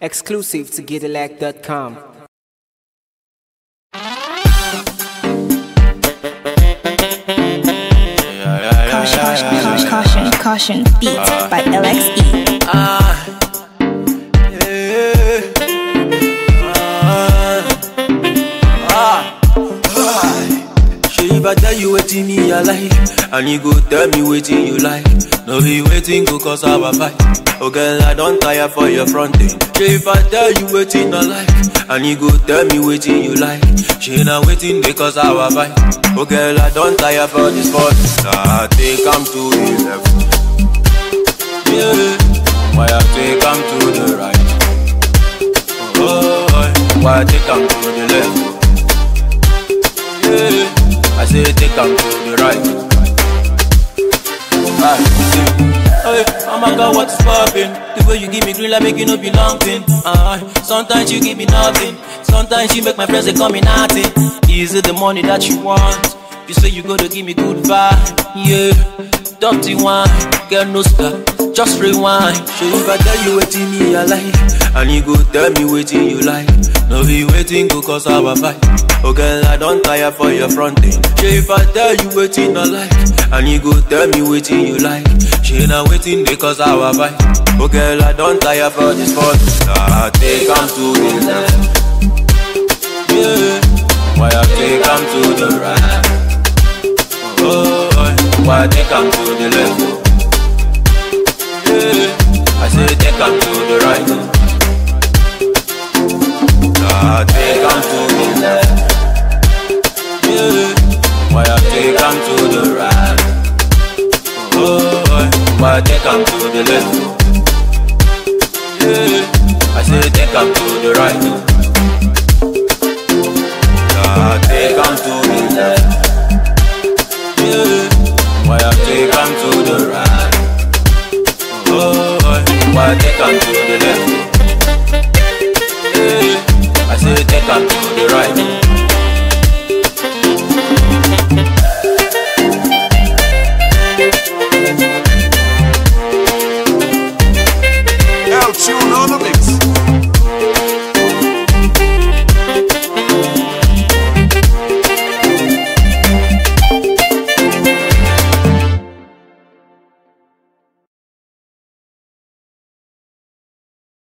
exclusive to Gidilag.com. Caution, beats by LXE. Shey, if I tell you wetin me I like, and you go tell me wetin you like, no be wetin go cause our fight. Oh girl, I don tire for your fronting. Shey, if I tell you wetin I like, and you go tell me wetin you like, shey na wetin dey cause our fight. Oh girl, I don tire for this sport. Nah, take am to the left. Why I take am to the right? Oh, why I take am to the left? Yeah, I say take am to the right. Hey, oh my God, what's poppin'? The way you give me green light, make you no be lumpin'. Sometimes you give me nothing. Sometimes you make my friends they call me nothing. Is it the money that you want? You say you gotta give me good vibe. Yeah, dirty wine, girl no stop. Just rewind. Shey, if I tell you wetin me I like, and you go tell me wetin you like, no be wetin go cause our fight. Oh girl, I don tire for your fronting. Shey, if I tell you wetin I like, and you go tell me wetin you like, shey na wetin dey cause our fight. Oh girl, I don tire for this sport. Nah, take am to the left. Yeah, why I take am to the right? Oh, why I take am to the left? I say take am to the right. Nah, take am to the left. Yeah, why I take am to the right? Oh, why I take am to the left? Yeah, I say take am to the right. Nah, take am to the left. Yeah, why I take am to the right? Why I take am to the left?